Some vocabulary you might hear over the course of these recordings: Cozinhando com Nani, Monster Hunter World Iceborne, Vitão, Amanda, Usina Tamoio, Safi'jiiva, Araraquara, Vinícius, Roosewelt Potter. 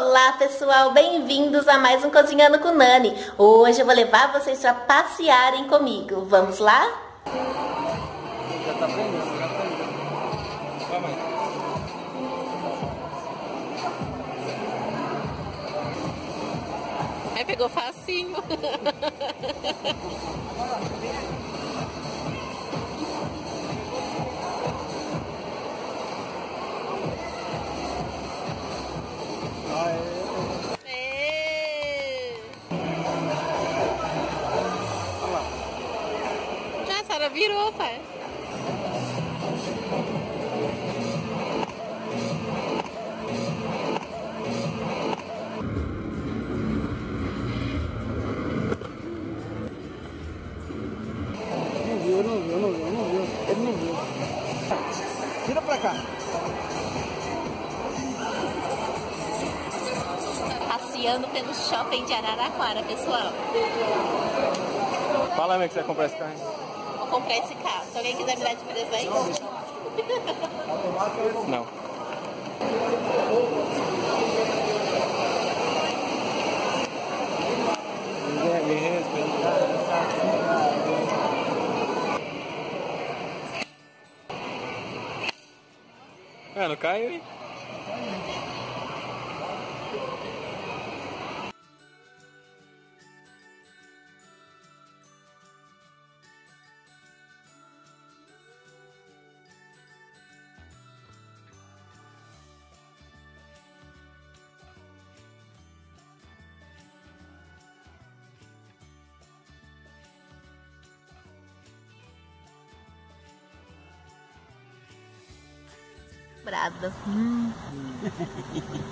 Olá pessoal, bem-vindos a mais um Cozinhando com Nani. Hoje eu vou levar vocês para passearem comigo. Vamos lá? Já tá bom, já tá bom. Vamos aí. Aí pegou facinho. Virou, pai. Não viu. Ele não viu. Vira pra cá. Passeando pelo shopping de Araraquara, pessoal. Fala, amigo, que você vai comprar esse carro? Comprar esse carro. Se alguém quiser me dar de presente. Não. Ah, não caiu, hein?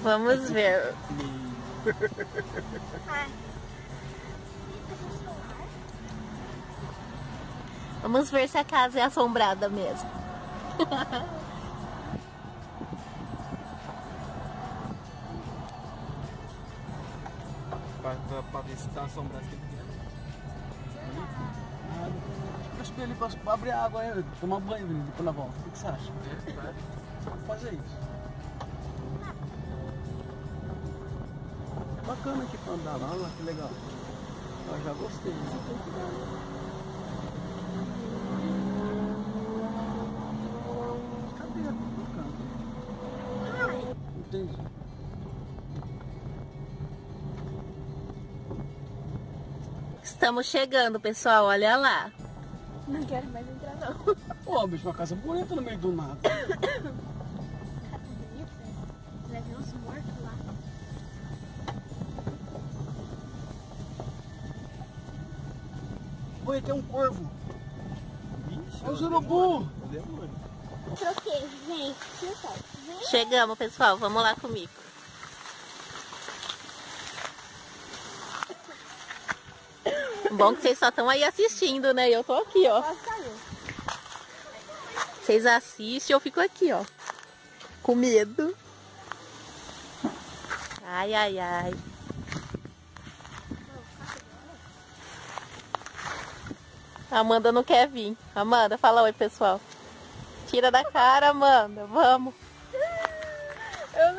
Vamos ver. Vamos ver se a casa é assombrada mesmo. Para ver se está assombrado. Acho que ele pode abrir a água, tomar banho, depois na volta. O que você acha? Fazer isso. É bacana aqui pra andar lá, olha que legal. Eu já gostei. Cadê a boca? Entendi. Estamos chegando, pessoal, olha lá. Não quero mais entrar não. Pô, bicho, uma casa bonita no meio do mato. Oi, tem um corvo. É um urubu. Troquei, gente. Chegamos, pessoal. Vamos lá comigo. Bom que vocês só estão aí assistindo, né? Eu tô aqui, ó. Vocês assistem, eu fico aqui, ó. Com medo. Ai, ai, ai. Amanda não quer vir. Amanda, fala oi, pessoal. Tira da cara, Amanda. Vamos.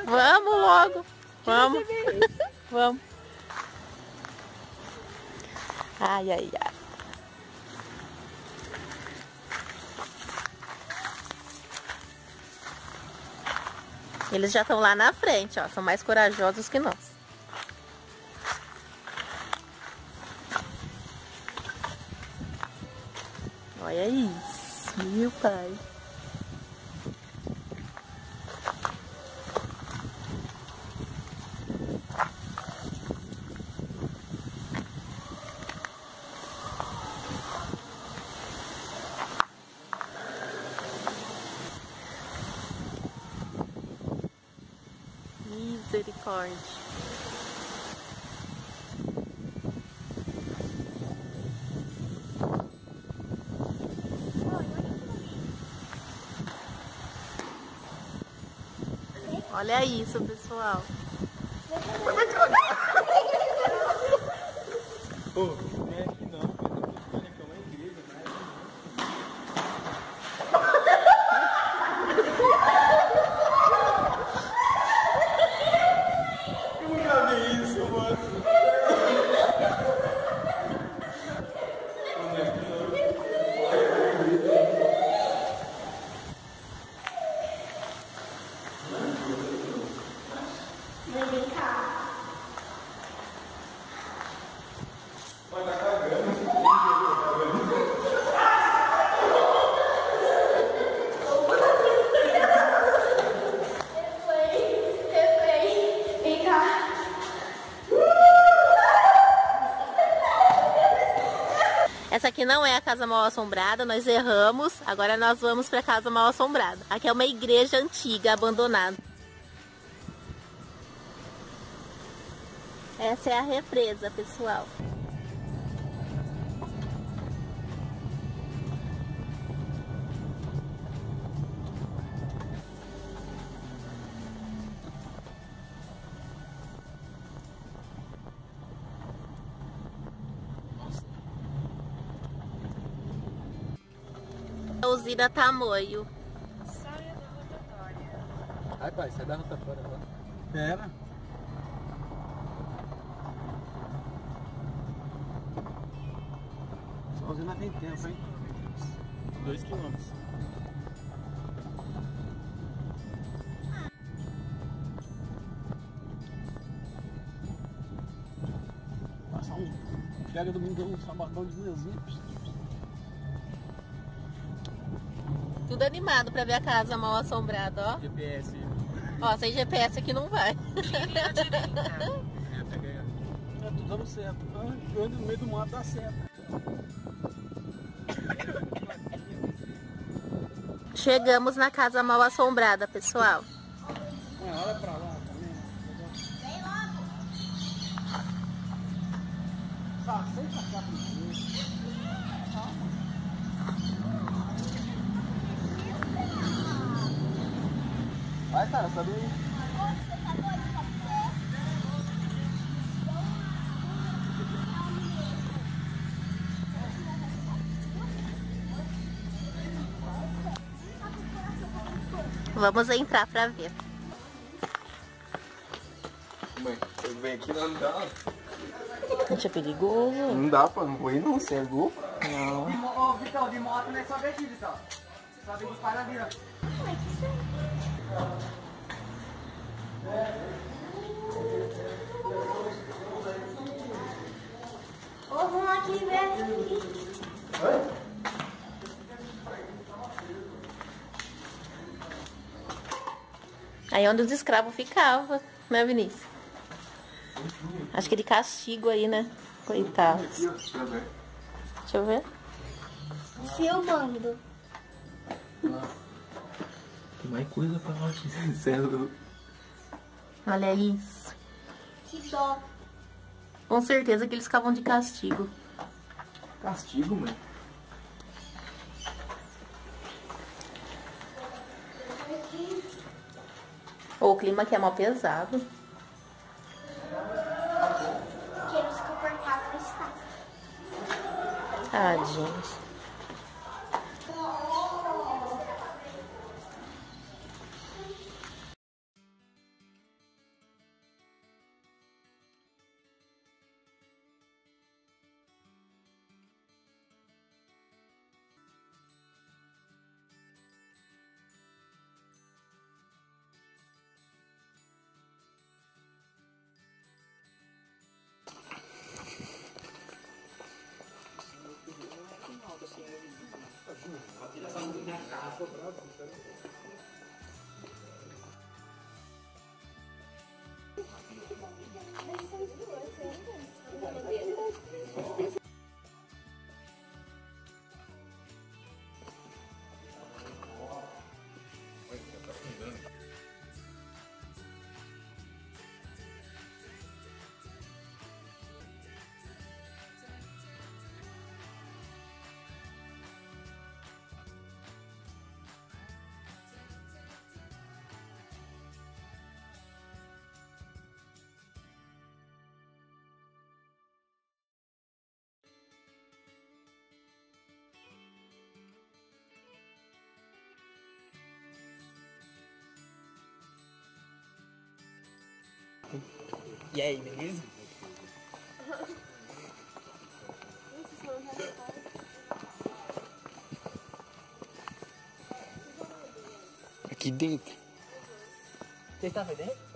Vamos logo. Vamos. Vamos. Ai, ai, ai. Eles já estão lá na frente, ó. São mais corajosos que nós. Olha isso, meu pai. Misericórdia. Olha isso, pessoal. Não é aqui não, é uma igreja, né? Vai estar cagando. Essa aqui não é a casa mal assombrada, nós erramos, agora nós vamos para a casa mal assombrada. Aqui é uma igreja antiga, abandonada. Essa é a represa, pessoal. Usina Tamoio. Saia da rotatória. Ai, pai, sai da rotatória agora. Pera. Essa usina tem tempo, hein? 2 quilômetros. Passa um. Pega domingo um sabadão de manhãzinha. Tudo animado pra ver a casa mal assombrada, ó. GPS. Ó, sem GPS aqui não vai. Girinha à direita. É, tô dando certo. Ando no meio do mato, dá certo. Chegamos na casa mal assombrada, pessoal. Olha pra lá também. Vem logo. Só sem passar por mim. Vai, Sara, sabe? Vamos entrar pra ver. Mãe, eu venho aqui não dá. Gente, é perigoso. Não dá, pô, não vou ir não, você é louco? Não. Ô, Vitão, de moto não é só verde, Vitão. Você sabe que para ali, ó. Mas que isso? Vamos aqui ver. Aí onde os escravos ficavam, né, Vinícius? Acho que de castigo aí, né? Coitados. Deixa eu ver. Filmando. Tem mais coisa pra nós, sincero. Olha isso. Que dó. Com certeza que eles ficavam de castigo. Castigo, mãe? O clima aqui é mó pesado. Quero se comportar pro espaço. Ah, gente. E aí, beleza? Aqui dentro. Você estava dentro?